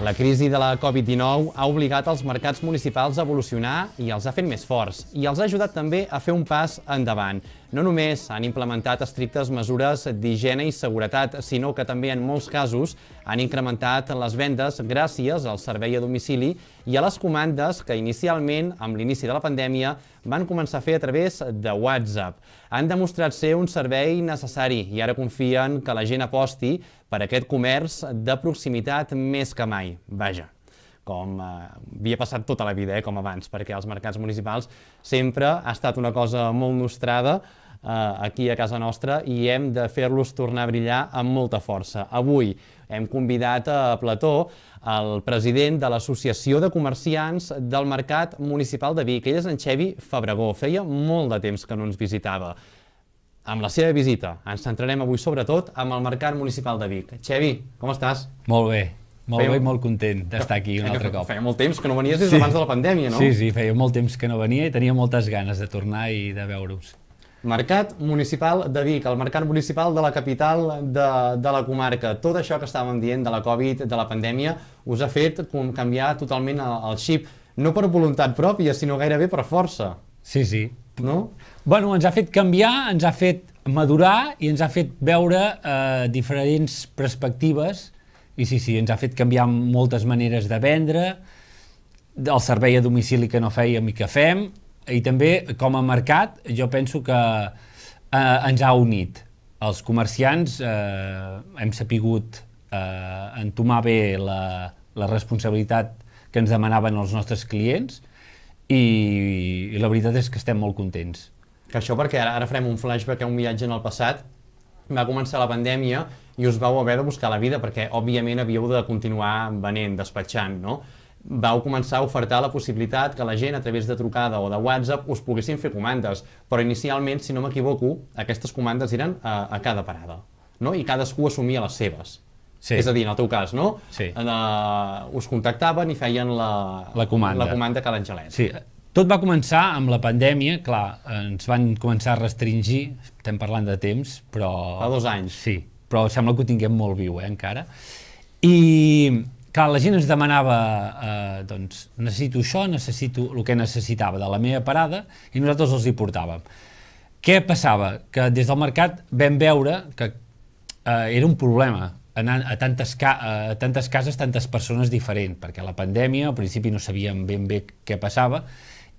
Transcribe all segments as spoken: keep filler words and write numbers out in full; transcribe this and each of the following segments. La crisi de la Covid dinou ha obligat els mercats municipals a evolucionar i els ha fet més forts, i els ha ajudat també a fer un pas endavant. No només han implementat estrictes mesures d'higiene i seguretat, sinó que també en molts casos han incrementat les vendes gràcies al servei a domicili i a les comandes que inicialment, amb l'inici de la pandèmia, van començar a fer a través de WhatsApp. Han demostrat ser un servei necessari i ara confien que la gent aposti per aquest comerç de proximitat més que mai. Vaja, com havia passat tota la vida, com abans, perquè els mercats municipals sempre ha estat una cosa molt nostrada aquí a casa nostra i hem de fer-los tornar a brillar amb molta força. Avui hem convidat a plató el president de l'Associació de Comerciants del Mercat Municipal de Vic. Ell és en Xevi Fàbregas. Feia molt de temps que no ens visitava. Amb la seva visita ens centrarem avui sobretot amb el Mercat Municipal de Vic. Xevi, com estàs? Molt bé. Molt bé i molt content d'estar aquí un altre cop. Feia molt temps que no venies des d'abans de la pandèmia, no? Sí, sí, feia molt temps que no venia i tenia moltes ganes de tornar i de veure-us. Mercat Municipal de Vic, el mercat municipal de la capital de la comarca. Tot això que estàvem dient de la Covid, de la pandèmia, us ha fet canviar totalment el xip. No per voluntat pròpia, sinó gairebé per força. Sí, sí. No? Bueno, ens ha fet canviar, ens ha fet madurar i ens ha fet veure diferents perspectives. I sí, sí, ens ha fet canviar moltes maneres de vendre, el servei a domicili que no fèiem i que fem, i també, com a mercat, jo penso que ens ha unit. Els comerciants hem sapigut entomar bé la responsabilitat que ens demanaven els nostres clients i la veritat és que estem molt contents. Que això perquè ara farem un flashback, un viatge en el passat. Va començar la pandèmia i us vau haver de buscar la vida perquè, òbviament, havíeu de continuar venent, despatxant, no? Vau començar a ofertar la possibilitat que la gent, a través de trucada o de WhatsApp, us poguessin fer comandes. Però inicialment, si no m'equivoco, aquestes comandes eren a cada parada, no? I cadascú assumia les seves. És a dir, en el teu cas, no? Us contactaven i feien la comanda a l'Angelet. Sí. Tot va començar amb la pandèmia, clar, ens van començar a restringir, estem parlant de temps, però... Fa dos anys. Sí, però sembla que ho tinguem molt viu, eh, encara. I, clar, la gent ens demanava, doncs, necessito això, necessito el que necessitava de la meva parada, i nosaltres els hi portàvem. Què passava? Que des del mercat vam veure que era un problema anar a tantes cases, tantes persones diferents, perquè la pandèmia, al principi no sabíem ben bé què passava,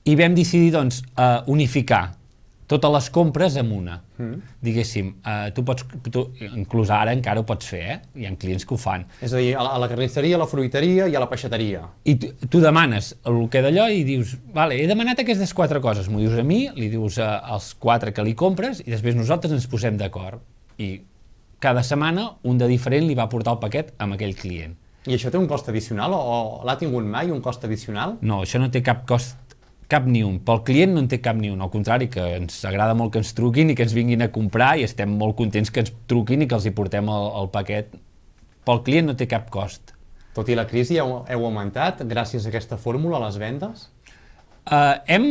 i vam decidir, doncs, unificar totes les compres en una. Diguéssim, tu pots, inclús ara encara ho pots fer, eh? Hi ha clients que ho fan. És a dir, a la carnisseria, a la fruiteria i a la peixateria. I tu demanes el que d'allò i dius, vale, he demanat aquestes quatre coses, m'ho dius a mi, li dius als quatre que li compres i després nosaltres ens posem d'acord. I cada setmana un de diferent li va portar el paquet amb aquell client. I això té un cost addicional o l'ha tingut mai un cost addicional? No, això no té cap cost cap ni un. Pel client no en té cap ni un, al contrari, que ens agrada molt que ens truquin i que ens vinguin a comprar i estem molt contents que ens truquin i que els hi portem el paquet. Pel client no té cap cost. Tot i la crisi heu augmentat gràcies a aquesta fórmula les vendes? Hem,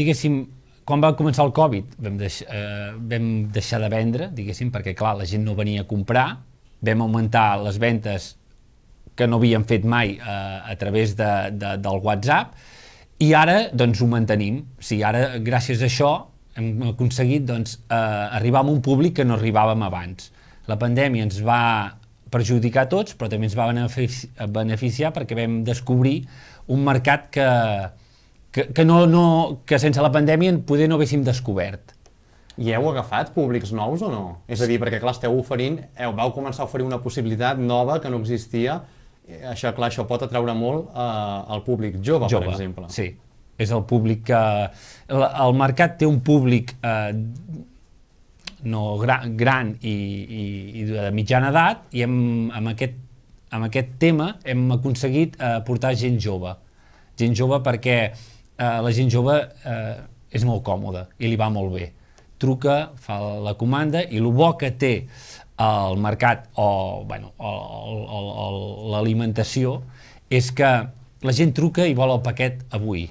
diguéssim, quan va començar el Covid vam deixar de vendre, diguéssim, perquè clar, la gent no venia a comprar, vam augmentar les vendes que no havíem fet mai a través del WhatsApp, i ara doncs ho mantenim. Ara gràcies a això hem aconseguit arribar a un públic que no arribàvem abans. La pandèmia ens va perjudicar a tots, però també ens va beneficiar perquè vam descobrir un mercat que sense la pandèmia poder no haguéssim descobert. I heu agafat públics nous o no? És a dir, perquè clar, esteu oferint, vau començar a oferir una possibilitat nova que no existia. Això, clar, això pot atraure molt al públic jove, per exemple. Sí, és el públic que... El mercat té un públic gran i de mitjana edat i amb aquest tema hem aconseguit portar gent jove. Gent jove perquè la gent jove és molt còmoda i li va molt bé. Truca, fa la comanda i el bo que té el mercat o l'alimentació és que la gent truca i vol el paquet avui.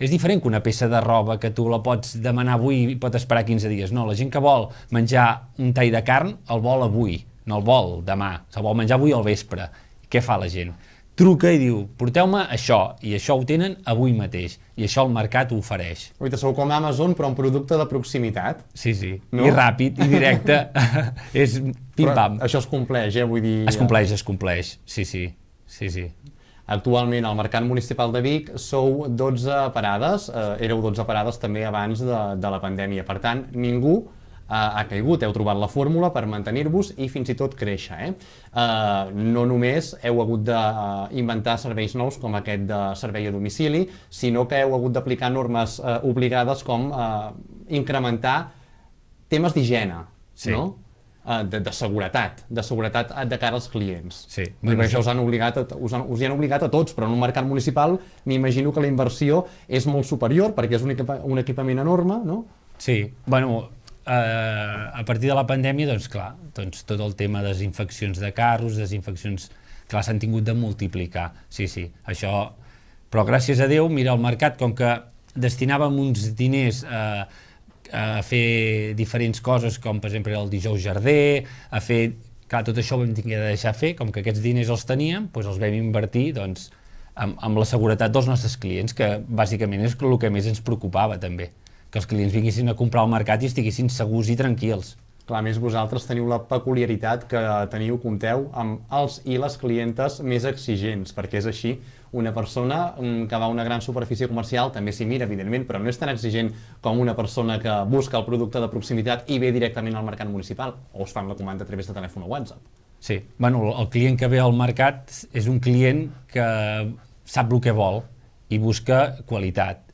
És diferent que una peça de roba que tu la pots demanar avui i pot esperar quinze dies. No, la gent que vol menjar un tall de carn el vol avui, no el vol demà. Se'l vol menjar avui al vespre. Què fa la gent? truca i diu, porteu-me això, i això ho tenen avui mateix, i això el mercat ho ofereix. Oita, sou com Amazon, però un producte de proximitat. Sí, sí, i ràpid, i directe, és pim-pam. Això es compleix, eh, vull dir... Es compleix, es compleix, sí, sí. Actualment, al Mercat Municipal de Vic, sou dotze parades, éreu dotze parades també abans de la pandèmia, per tant, ningú ha caigut, heu trobat la fórmula per mantenir-vos i fins i tot créixer. No només heu hagut d'inventar serveis nous com aquest de servei a domicili, sinó que heu hagut d'aplicar normes obligades com incrementar temes d'higiene, de seguretat, de seguretat de cara als clients. Això us han obligat a tots, però en un mercat municipal m'imagino que la inversió és molt superior perquè és un equipament enorme, no? Sí, bueno... a partir de la pandèmia, doncs clar, tot el tema de desinfeccions de carros, desinfeccions, clar, s'han tingut de multiplicar, sí, sí, això, però gràcies a Déu, mira, el mercat, com que destinàvem uns diners a fer diferents coses, com per exemple el dijous jardí, a fer, clar, tot això ho vam haver de deixar fer, com que aquests diners els teníem, doncs els vam invertir, doncs, amb la seguretat dels nostres clients, que bàsicament és el que més ens preocupava, també. Que els clients vinguessin a comprar al mercat i estiguessin segurs i tranquils. Clar, a més vosaltres teniu la peculiaritat que teniu, compteu, amb els i les clientes més exigents, perquè és així, una persona que va a una gran superfície comercial també s'hi mira, evidentment, però no és tan exigent com una persona que busca el producte de proximitat i ve directament al mercat municipal, o us fan la comanda a través de telèfon o WhatsApp. Sí, bueno, el client que ve al mercat és un client que sap el que vol i busca qualitat.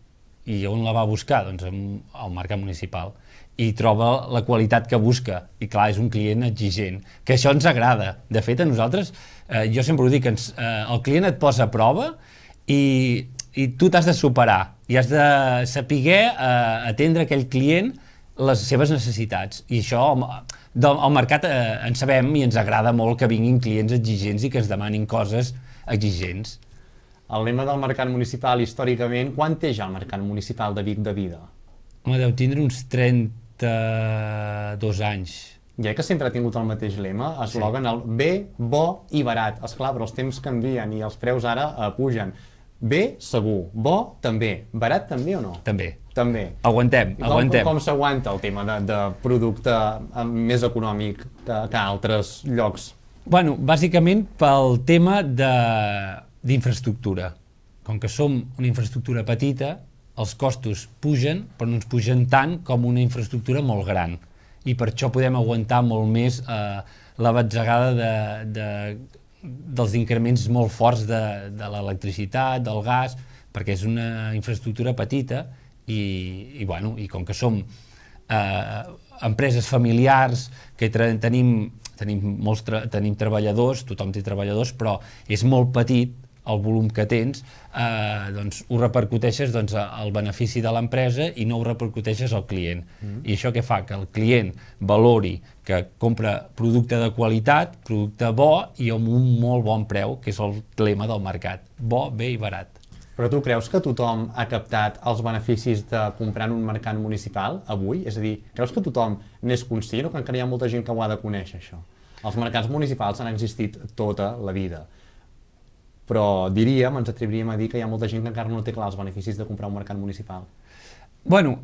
I on la va buscar? Doncs al mercat municipal. I troba la qualitat que busca. I clar, és un client exigent, que això ens agrada. De fet, a nosaltres, jo sempre ho dic, el client et posa a prova i tu t'has de superar. I has de saber atendre aquell client les seves necessitats. I això, al mercat en sabem i ens agrada molt que vinguin clients exigents i que ens demanin coses exigents. El lema del mercat municipal, històricament, quan té ja el mercat municipal de Vic de vida? Home, deu tindre uns trenta-dos anys. Ja que sempre ha tingut el mateix lema, eslògan el bé, bo i barat. Esclar, però els temps canvien i els preus ara pugen. Bé, segur. Bo, també. Barat, també o no? També. També. Aguantem, aguantem. Com s'aguanta el tema de producte més econòmic que altres llocs? Bueno, bàsicament pel tema de... d'infraestructura. Com que som una infraestructura petita, els costos pugen, però no ens pugen tant com una infraestructura molt gran. I per això podem aguantar molt més la batzegada dels increments molt forts de l'electricitat, del gas, perquè és una infraestructura petita i com que som empreses familiars que tenim treballadors, tothom té treballadors, però és molt petit el volum que tens, doncs ho repercuteixes al benefici de l'empresa i no ho repercuteixes al client. I això què fa? Que el client valori que compra producte de qualitat, producte bo i amb un molt bon preu, que és el lema del mercat. Bo, bé i barat. Però tu creus que tothom ha captat els beneficis de comprar en un mercat municipal avui? És a dir, creus que tothom n'és conscient o que encara hi ha molta gent que ho ha de conèixer, això? Els mercats municipals han existit tota la vida. Però diríem, ens atreviríem a dir que hi ha molta gent que encara no té clar els beneficis de comprar un mercat municipal. Bueno,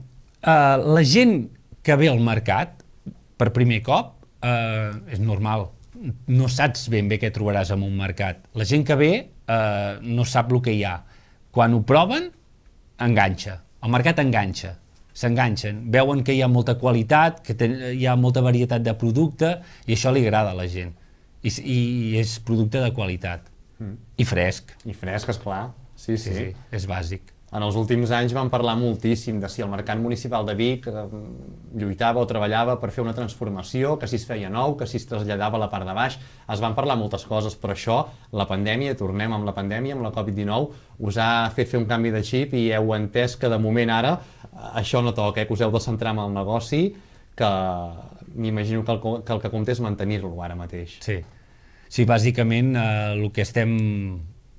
la gent que ve al mercat per primer cop és normal. No saps ben bé què trobaràs en un mercat. La gent que ve no sap el que hi ha. Quan ho proven, enganxa. El mercat enganxa. S'enganxen. Veuen que hi ha molta qualitat, que hi ha molta varietat de producte i això li agrada a la gent. I és producte de qualitat. I fresc. I fresc, esclar. Sí, sí. És bàsic. En els últims anys vam parlar moltíssim de si el mercat municipal de Vic lluitava o treballava per fer una transformació, que si es feia nou, que si es traslladava a la part de baix. Es van parlar moltes coses, però això, la pandèmia, tornem amb la pandèmia, amb la Covid dinou, us ha fet fer un canvi de xip i heu entès que de moment ara això no toca, que us heu de centrar en el negoci, que m'imagino que el que compta és mantenir-lo ara mateix. Sí, sí, bàsicament el que estem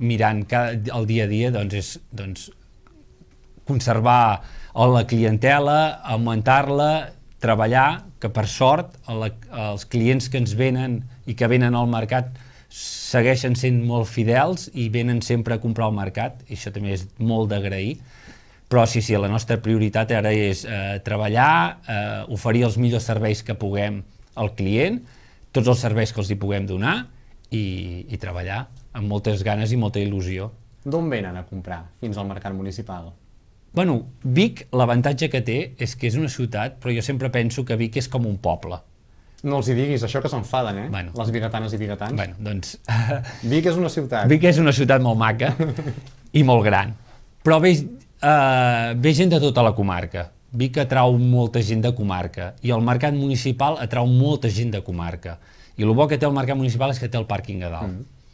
mirant el dia a dia doncs és conservar la clientela, augmentar-la, treballar, que per sort els clients que ens venen i que venen al mercat segueixen sent molt fidels i venen sempre a comprar al mercat, i això també és molt d'agrair. Però sí, sí, la nostra prioritat ara és eh, treballar, eh, oferir els millors serveis que puguem al client, tots els serveis que els hi puguem donar, i, i treballar amb moltes ganes i molta il·lusió. D'on venen a comprar fins al mercat municipal? Bueno, Vic, l'avantatge que té és que és una ciutat, però jo sempre penso que Vic és com un poble. No els hi diguis, això que s'enfaden, eh? Bueno, les bigatanes i bigatans. Bueno, doncs... Vic és una ciutat. Vic és una ciutat molt maca i molt gran. Però ve, eh, ve gent de tota la comarca. Vic atrau molta gent de comarca i el mercat municipal atrau molta gent de comarca. I el bo que té el mercat municipal és que té el pàrquing a dalt. Mm.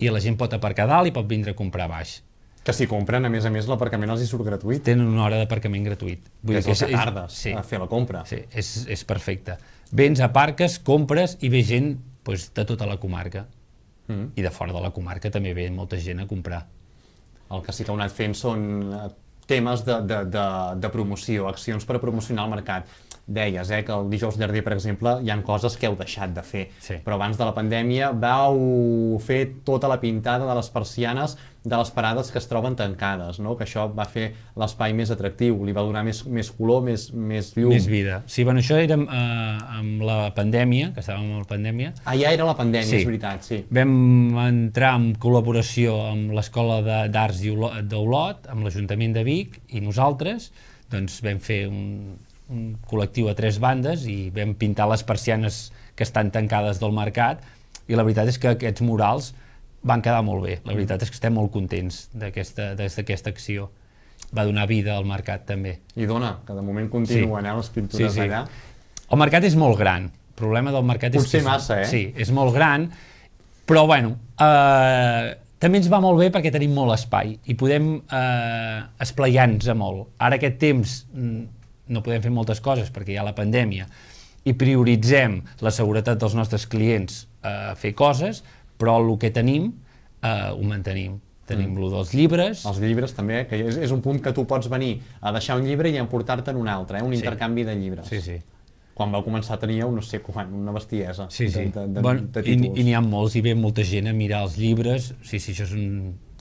I la gent pot aparcar a dalt i pot vindre a comprar a baix. Que si compren, a més a més, l'aparcament els hi surt gratuït. Tenen una hora d'aparcament gratuït. Vull dir que és el que tardes a fer la compra. Sí, és, és perfecte. Vens, aparques, compres i ve gent doncs, de tota la comarca. Mm. I de fora de la comarca també ve molta gent a comprar. El que sí que heu anat fent són temes de, de, de, de promoció, accions per promocionar el mercat. Deies eh, que el dijous llarder, per exemple, hi ha coses que heu deixat de fer, sí. Però abans de la pandèmia vau fer tota la pintada de les persianes de les parades que es troben tancades, no? Que això va fer l'espai més atractiu, li va donar més, més color, més, més llum. Més vida. Sí, bueno, això era eh, amb la pandèmia, que estàvem amb la pandèmia. Ah, ja era la pandèmia, sí. És veritat, sí. Vam entrar en col·laboració amb l'Escola d'Arts d'Olot, amb l'Ajuntament de Vic, i nosaltres doncs, vam fer un... un col·lectiu a tres bandes i vam pintar les persianes que estan tancades del mercat, i la veritat és que aquests murals van quedar molt bé. La veritat és que estem molt contents d'aquesta acció. Va donar vida al mercat també. I dona, que de moment continuen sí. eh, les pintures sí, sí. allà. El mercat és molt gran. El problema del mercat és Potser que... massa, eh? Sí, és molt gran, però bueno, eh, també ens va molt bé perquè tenim molt espai i podem eh, esplaiar-nos molt. Ara aquest temps no podem fer moltes coses perquè hi ha la pandèmia i prioritzem la seguretat dels nostres clients a fer coses, però el que tenim eh, ho mantenim. Tenim lo dels llibres. Els llibres també, que és, és un punt que tu pots venir a deixar un llibre i emportar-te'n un altre, eh? Un sí. intercanvi de llibres. Sí, sí. Quan vau començar teníeu, no sé quan, una bestiesa sí, sí. de, de, bueno, de títols. I, i n'hi ha molts, i ve molta gent a mirar els llibres. Sí, sí, això és un,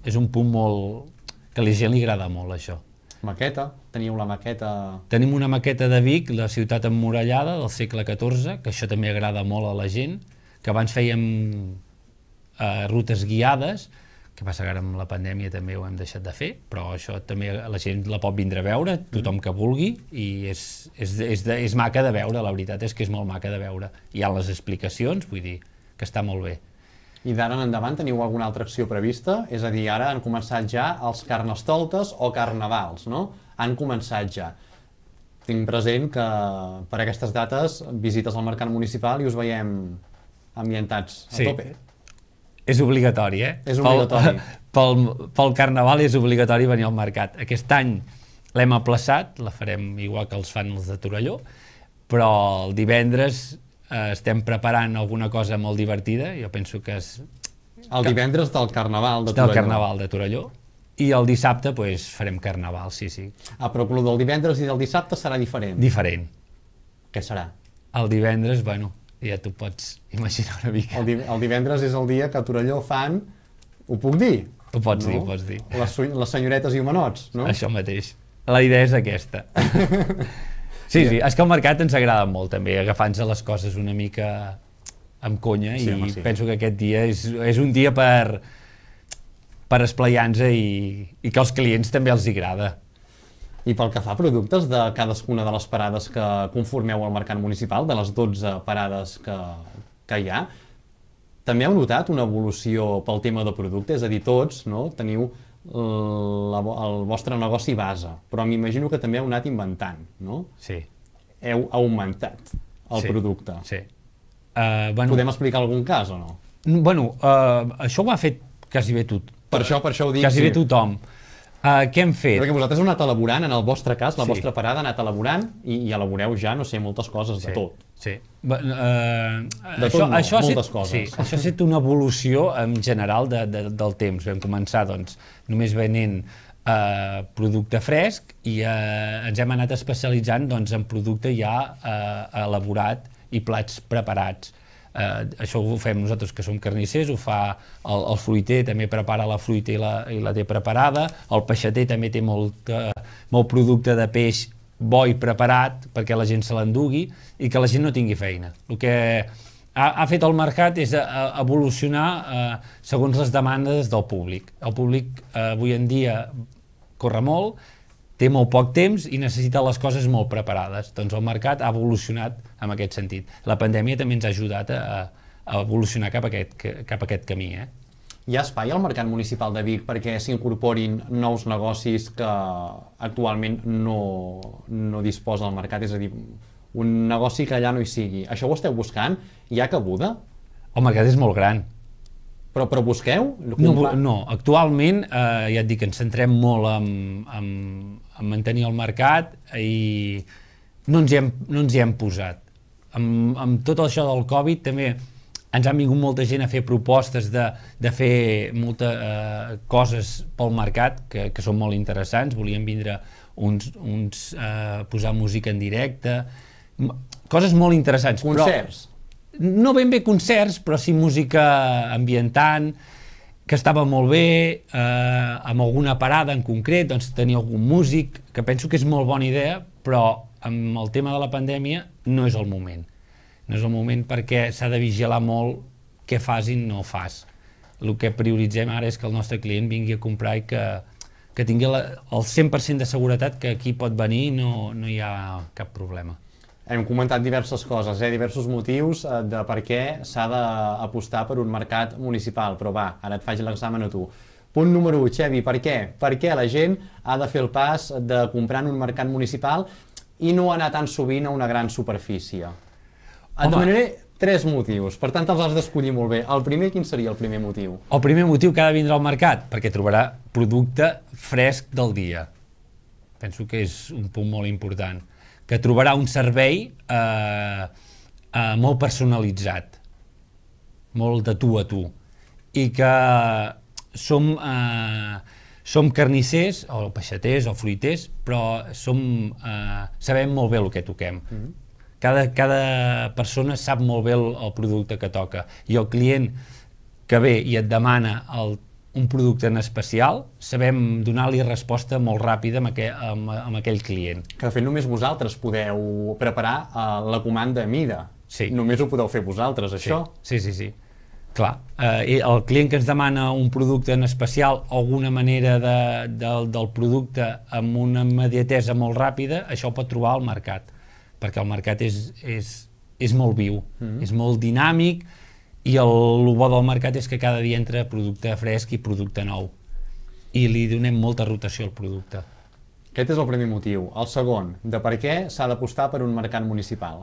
és un punt molt... que a la gent li agrada molt, això. Maqueta? Teniu la maqueta... Tenim una maqueta de Vic, la ciutat emmurallada del segle catorze, que això també agrada molt a la gent, que abans fèiem eh, rutes guiades, que passa que ara amb la pandèmia també ho hem deixat de fer, però això també la gent la pot vindre a veure, tothom que vulgui, i és, és, és, de, és maca de veure, la veritat és que és molt maca de veure. Hi ha les explicacions, vull dir, que està molt bé. I d'ara en endavant teniu alguna altra acció prevista? És a dir, ara han començat ja els carnestoltes o carnavals, no? Han començat ja. Tinc present que per aquestes dates visites al mercat municipal i us veiem ambientats a sí. tope. És obligatori, eh? És obligatori. Pel, pel, pel carnaval és obligatori venir al mercat. Aquest any l'hem aplaçat, la farem igual que els fan els de Torelló, però el divendres... estem preparant alguna cosa molt divertida, jo penso que és... El divendres del Carnaval de Torelló. Del Carnaval de Torelló. I el dissabte pues, farem Carnaval, sí, sí. Ah, però el del divendres i del dissabte serà diferent. Diferent. Què serà? El divendres, bueno, ja t'ho pots imaginar una mica. El, di el divendres és el dia que a Torelló fan... Ho puc dir? Ho pots no? dir, ho pots dir. Les, les senyoretes i humanots, no? Això mateix. La idea és aquesta. Sí, sí, és que el mercat ens agrada molt també, agafar-nos les coses una mica amb conya, sí, i home, sí. penso que aquest dia és, és un dia per, per esplaiar-nos i, i que als clients també els agrada. I pel que fa a productes de cadascuna de les parades que conformeu al mercat municipal, de les dotze parades que, que hi ha, també heu notat una evolució pel tema de productes? És a dir, tots no? teniu La, el vostre negoci base, però m'imagino que també heu anat inventant, no? Sí. Heu augmentat el sí. producte. Sí. Uh, bueno, podem explicar algun cas o no? Bueno, uh, això ho ha fet quasi bé tot. Per això, per això ho dic. Quasi sí. bé tothom. Uh, què hem fet? Perquè vosaltres heu anat elaborant, en el vostre cas, la sí. vostra parada ha anat elaborant i, i elaboreu ja, no sé, moltes coses sí. de tot. Sí. Uh, uh, de tot això, no, això moltes set, coses. Sí, això ha estat una evolució en general de, de, del temps. Vam començar doncs, només venent uh, producte fresc i uh, ens hem anat especialitzant doncs, en producte ja uh, elaborat i plats preparats. Això ho fem nosaltres que som carnissers, ho fa el fruiter, també prepara la fruita i la té preparada, el peixater també té molt producte de peix bo i preparat perquè la gent se l'endugui i que la gent no tingui feina. El que ha fet el mercat és evolucionar segons les demandes del públic. El públic avui en dia corre molt, té molt poc temps i necessita les coses molt preparades. Doncs el mercat ha evolucionat en aquest sentit. La pandèmia també ens ha ajudat a evolucionar cap a aquest camí. Hi ha espai al mercat municipal de Vic perquè s'incorporin nous negocis que actualment no disposa el mercat? És a dir, un negoci que allà no hi sigui. Això ho esteu buscant? Hi ha cabuda? El mercat és molt gran. Però busqueu? No, actualment, ja et dic, ens centrem molt en mantenir el mercat i no ens hi hem posat. Amb tot això del Covid també ens ha vingut molta gent a fer propostes de fer moltes coses pel mercat que són molt interessants. Volien vindre uns a posar música en directe, coses molt interessants. Concerts? No ben bé concerts, però sí música ambientant, que estava molt bé, amb alguna parada en concret, doncs tenir algun músic, que penso que és molt bona idea, però amb el tema de la pandèmia no és el moment. No és el moment perquè s'ha de vigilar molt què fas i no fas. El que prioritzem ara és que el nostre client vingui a comprar i que tingui el cent per cent de seguretat que aquí pot venir i no hi ha cap problema. Hem comentat diverses coses, diversos motius de per què s'ha d'apostar per un mercat municipal, però va, ara et faig l'examen a tu. Punt número u, Xevi, per què? Per què la gent ha de fer el pas de comprar en un mercat municipal i no anar tan sovint a una gran superfície? Et demanaré tres motius, per tant els has d'escollir molt bé. El primer, quin seria el primer motiu? El primer motiu que ha de vindre al mercat, perquè trobarà producte fresc del dia. Penso que és un punt molt important. Que trobarà un servei molt personalitzat, molt de tu a tu, i que som carnissers, o peixaters, o fruiters, però sabem molt bé el que toquem. Cada persona sap molt bé el producte que toca, i el client que ve i et demana un producte en especial, sabem donar-li resposta molt ràpida amb aquell client. Que de fet només vosaltres podeu preparar la comanda a mida. Només ho podeu fer vosaltres, això. Sí, sí, sí. Clar, el client que ens demana un producte en especial o alguna manera del producte amb una immediatesa molt ràpida, això ho pot trobar al mercat, perquè el mercat és molt viu, és molt dinàmic, i el bo del mercat és que cada dia entra producte fresc i producte nou i li donem molta rotació al producte. Aquest és el primer motiu. El segon, de per què s'ha d'apostar per un mercat municipal?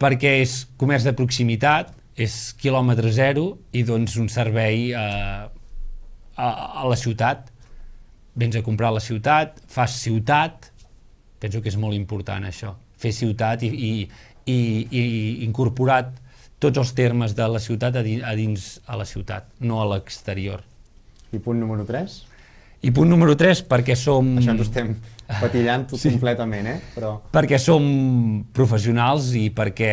Perquè és comerç de proximitat, és quilòmetre zero i doncs un servei a la ciutat. Vens a comprar a la ciutat, fas ciutat, penso que és molt important això, fer ciutat i incorporat tots els termes de la ciutat a dins a la ciutat, no a l'exterior. I punt número tres? I punt número tres perquè som... Això ens ho estem patillant completament, eh? Perquè som professionals i perquè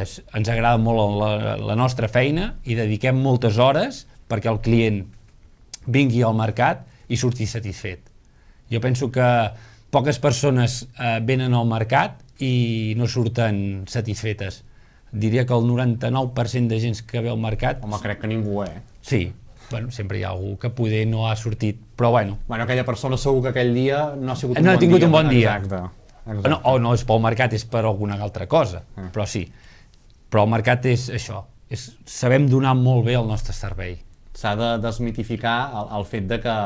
ens agrada molt la nostra feina i dediquem moltes hores perquè el client vingui al mercat i surti satisfet. Jo penso que poques persones venen al mercat i no surten satisfetes. Diria que el noranta-nou per cent de gent que ve al mercat... Home, crec que ningú, eh? Sí, bueno, sempre hi ha algú que poder no ha sortit, però bueno... Bueno, aquella persona segur que aquell dia no ha sigut un bon dia. No ha tingut un bon dia. Exacte. O no és pel mercat, és per alguna altra cosa, però sí. Però el mercat és això, sabem donar molt bé el nostre servei. S'ha de desmitificar el fet que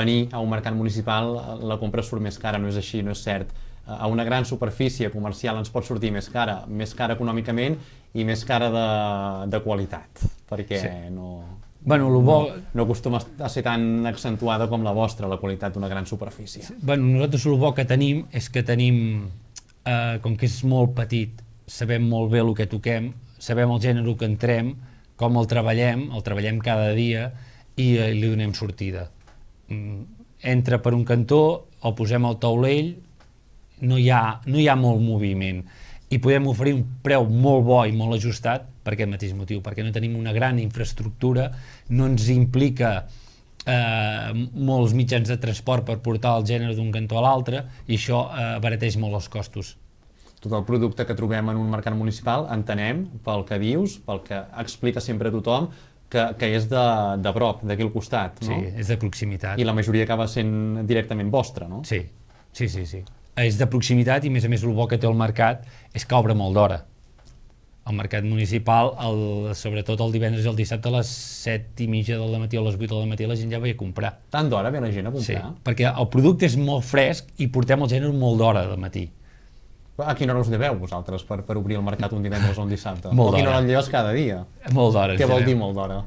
venir a un mercat municipal la compra surt més cara, no és així, no és cert. A una gran superfície comercial ens pot sortir més cara, més cara econòmicament i més cara de qualitat, perquè no acostuma a ser tan accentuada com la vostra, la qualitat d'una gran superfície. Nosaltres el bo que tenim és que tenim, com que és molt petit, sabem molt bé el que toquem, sabem el gènere que entrem, com el treballem, el treballem cada dia i li donem sortida. Entra per un cantó, el posem al taulell, no hi ha molt moviment i podem oferir un preu molt bo i molt ajustat per aquest mateix motiu, perquè no tenim una gran infraestructura, no ens implica eh, molts mitjans de transport per portar el gènere d'un cantó a l'altre, i això eh, abarateix molt els costos. Tot el producte que trobem en un mercat municipal, entenem, pel que dius, pel que explica sempre tothom, que, que és de, de prop, d'aquí al costat, no? Sí, és de proximitat. I la majoria acaba sent directament vostra, no? Sí, sí, sí, sí. És de proximitat i, a més a més, el bo que té el mercat és que obre molt d'hora. El mercat municipal, el, sobretot el divendres i el dissabte, a les set i mitja del matí o a les vuit del matí, la gent ja ve a comprar. Tant d'hora ve la gent a comprar? Sí, perquè el producte és molt fresc i portem el gènere molt d'hora del matí. A quina hora us lleveu vosaltres per, per obrir el mercat un divendres o un dissabte? Molt d'hora. A quina hora et lleves cada dia? Molt d'hora. Què vol dir molt d'hora?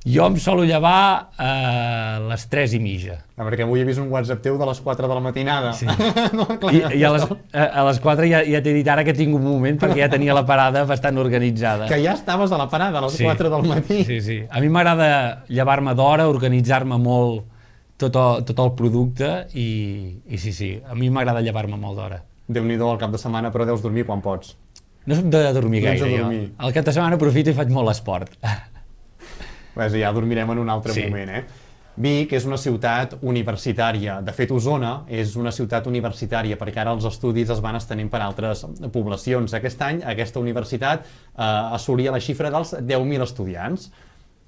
Jo em solo llevar a eh, les tres i mitja. Ah, perquè avui he vist un WhatsApp teu de les quatre de la matinada. Sí. No, clar, I, i a, les, a les quatre ja, ja t'he dit ara que tinc un moment, perquè ja tenia la parada bastant organitzada. Que ja estaves a la parada a les sí. quatre del matí. Sí, sí. A mi m'agrada llevar-me d'hora, organitzar-me molt tot el, tot el producte i, i sí, sí, a mi m'agrada llevar-me molt d'hora. Déu-n'hi-do al cap de setmana, però deus dormir quan pots. No soc de dormir gaire, no dormir. Jo. Al cap de setmana aprofito i faig molt esport. Ves, ja dormirem en un altre sí. moment, eh? Vic és una ciutat universitària. De fet, Osona és una ciutat universitària, perquè ara els estudis es van estenent per altres poblacions. Aquest any, aquesta universitat eh, assolia la xifra dels deu mil estudiants.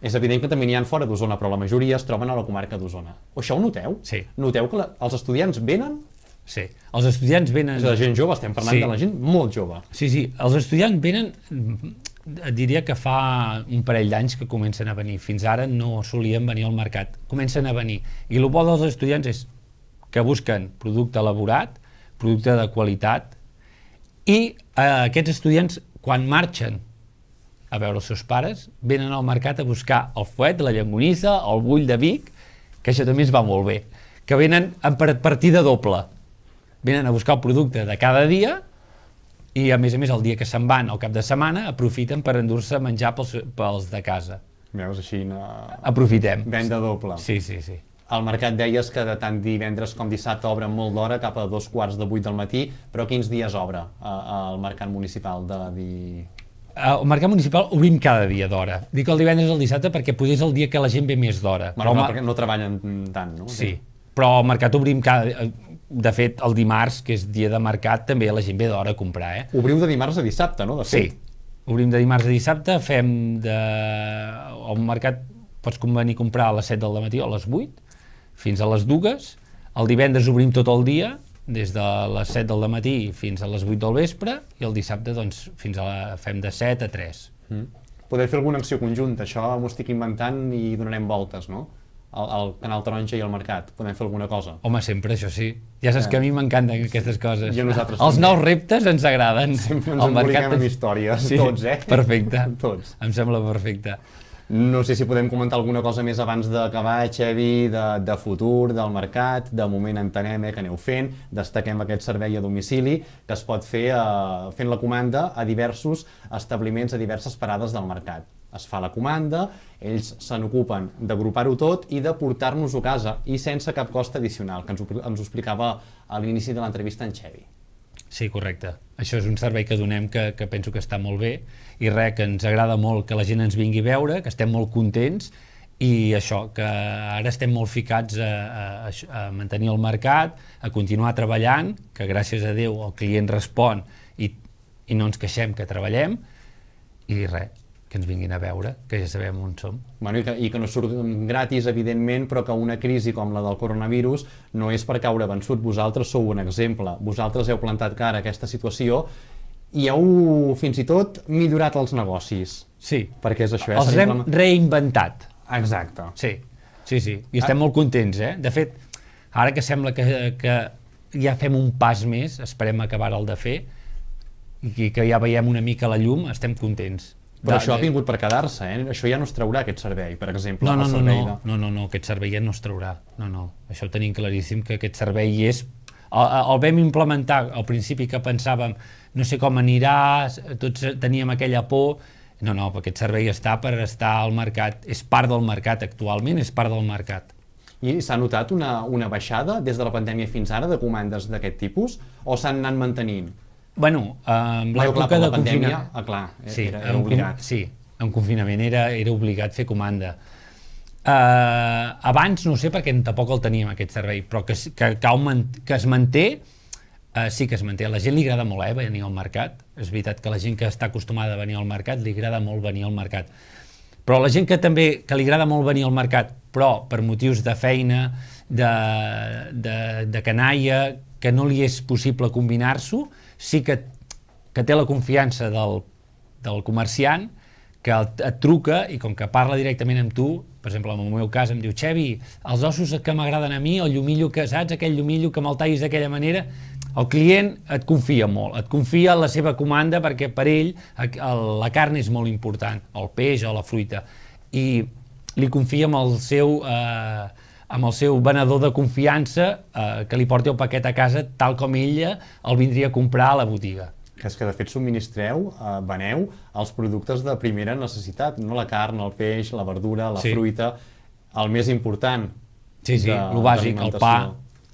És evident que també n'hi ha fora d'Osona, però la majoria es troben a la comarca d'Osona. Això ho noteu? Sí. Noteu que la, els estudiants venen? Sí, els estudiants venen... És la gent jove, estem parlant sí. de la gent molt jove. Sí, sí, els estudiants venen... Diria que fa un parell d'anys que comencen a venir. Fins ara no solien venir al mercat. Comencen a venir. I el bo dels estudiants és que busquen producte elaborat, producte de qualitat, i eh, aquests estudiants, quan marxen a veure els seus pares, venen al mercat a buscar el fuet, la llangonissa, el bull de Vic, que això també es va molt bé, que venen en partida doble. Venen a buscar el producte de cada dia, i a més a més el dia que se'n van al cap de setmana aprofiten per endur-se menjar pels, pels de casa. Veus, així no... Aprofitem. Venda doble. Sí, sí, sí. Al mercat deies que de tant divendres com dissabte obren molt d'hora, cap a dos quarts de vuit del matí, però quins dies obre al mercat municipal de... Di... El mercat municipal obrim cada dia d'hora. Dic el divendres o el dissabte perquè potser és el dia que la gent ve més d'hora. Bueno, però no, perquè no treballen tant, no? Sí, però al mercat obrim cada... De fet, el dimarts, que és dia de mercat, també la gent ve d'hora a comprar, eh? Obriu de dimarts a dissabte, no? De fet. Sí, obrim de dimarts a dissabte, fem de... Al mercat pots convenir comprar a les set del matí o a les vuit, fins a les dues. El divendres obrim tot el dia, des de les set del matí fins a les vuit del vespre, i el dissabte, doncs, fins a la... fem de set a tres. Mm. Podeu fer alguna acció conjunta, això m'ho estic inventant i donarem voltes, no? al Canal Taronja i al mercat. Podem fer alguna cosa? Home, sempre, això sí. Ja saps eh. que a mi m'encanten aquestes coses. I a nosaltres també. Els nous reptes ens agraden. Sempre ens emboliquem amb històries, sí. Tots, eh? Perfecte. Tots. Em sembla perfecte. No sé si podem comentar alguna cosa més abans d'acabar, Xevi, de, de futur, del mercat. De moment entenem eh, que aneu fent. Destaquem aquest servei a domicili que es pot fer eh, fent la comanda a diversos establiments, a diverses parades del mercat. Es fa la comanda, ells se n'ocupen d'agrupar-ho tot i de portar-nos-ho a casa, i sense cap cost addicional, que ens ho, ens ho explicava a l'inici de l'entrevista en Xevi. Sí, correcte. Això és un servei que donem que, que penso que està molt bé, i res, que ens agrada molt que la gent ens vingui a veure, que estem molt contents, i això, que ara estem molt ficats a, a, a mantenir el mercat, a continuar treballant, que gràcies a Déu el client respon i, i no ens queixem que treballem, i res, que ens vinguin a veure, que ja sabem on som. Bueno, i, que, i que no surt gratis, evidentment, però que una crisi com la del coronavirus no és per caure vençut. Vosaltres sou un exemple. Vosaltres heu plantat cara a aquesta situació i heu, fins i tot, millorat els negocis. Sí. Perquè és això. Eh? Els hem reinventat. Exacte. Sí, sí, sí. I estem ah. molt contents, eh? De fet, ara que sembla que, que ja fem un pas més, esperem acabar el de fer, i que ja veiem una mica la llum, estem contents. Però això ha vingut per quedar-se, eh? Això ja no es traurà, aquest servei, per exemple. No, no, no, no, no, no, no, aquest servei ja no es traurà. No, no, això ho tenim claríssim, que aquest servei hi és... El, el vam implementar al principi que pensàvem no sé com anirà, tots teníem aquella por... No, no, aquest servei està per estar al mercat, és part del mercat actualment, és part del mercat. I s'ha notat una, una baixada des de la pandèmia fins ara de comandes d'aquest tipus? O s'han anat mantenint? Bueno, en l'època de confinament... Sí, en confinament era obligat fer comanda. Abans no ho sé perquè tampoc el teníem, aquest servei, però que es manté, sí que es manté. A la gent li agrada molt venir al mercat. És veritat que la gent que està acostumada a venir al mercat li agrada molt venir al mercat. Però la gent que també li agrada molt venir al mercat, però per motius de feina, de canalla, que no li és possible combinar-s'ho, sí que té la confiança del comerciant, que et truca i com que parla directament amb tu, per exemple, en el meu cas em diu «Xevi, els ossos que m'agraden a mi, el llumillo que saps, aquell llumillo que me'l tallis d'aquella manera», el client et confia molt, et confia en la seva comanda perquè per ell la carn és molt important, el peix o la fruita, i li confia amb el seu... amb el seu venedor de confiança que li porti el paquet a casa tal com ella el vindria a comprar a la botiga. És que de fet subministreu, veneu, els productes de primera necessitat, no la carn, el peix, la verdura, la fruita, el més important de l'alimentació. Sí, sí, el bàsic, el pa,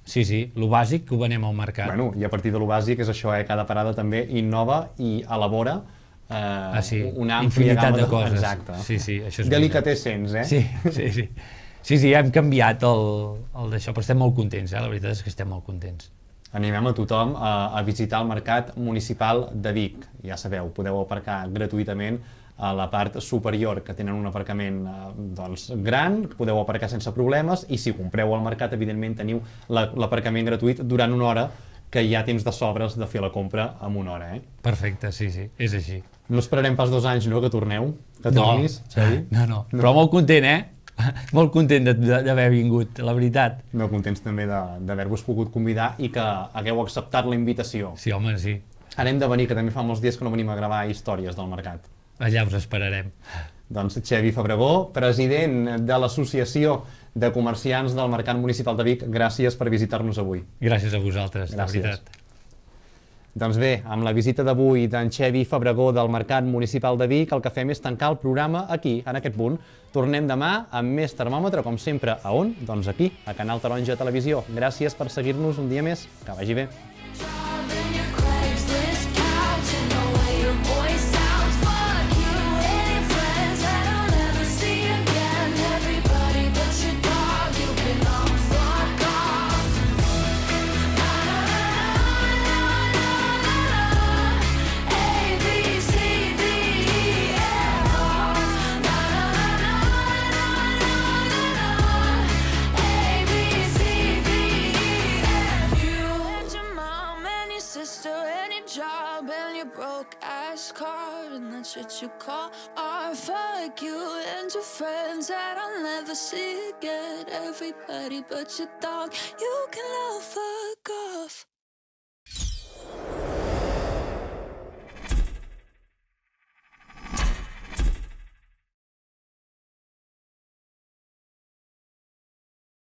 sí, sí, el bàsic que ho venem al mercat. Bueno, i a partir de lo bàsic és això, cada parada també innova i elabora una àmplia gamma de coses. Exacte, delicatessens, eh? Sí, sí, sí. Sí, sí, hem canviat el d'això, però estem molt contents, la veritat és que estem molt contents. Animem a tothom a visitar el Mercat Municipal de Vic. Ja sabeu, podeu aparcar gratuïtament a la part superior, que tenen un aparcament gran, podeu aparcar sense problemes, i si compreu al mercat, evidentment, teniu l'aparcament gratuït durant una hora, que hi ha temps de sobres de fer la compra en una hora, eh? Perfecte, sí, sí, és així. No esperarem pas dos anys, no, que torneu? Que tornis? No, no, però molt content, eh? Molt content d'haver vingut, la veritat. Molt contents també d'haver-vos pogut convidar i que hagueu acceptat la invitació. Sí, home, sí. Ara hem de venir, que també fa molts dies que no venim a gravar històries del mercat. Allà us esperarem. Doncs Xevi Fàbregas, president de l'Associació de Comerciants del Mercat Municipal de Vic, gràcies per visitar-nos avui. Gràcies a vosaltres, la veritat. Doncs bé, amb la visita d'avui d'en Xevi Fàbregas del Mercat Municipal de Vic, el que fem és tancar el programa aquí, en aquest punt. Tornem demà amb més termòmetre, com sempre, a on? Doncs aquí, a Canal Taronja Televisió. Gràcies per seguir-nos un dia més. Que vagi bé. Should you call or fuck you and your friends that I'll never see again? Everybody but your dog, you can all fuck off.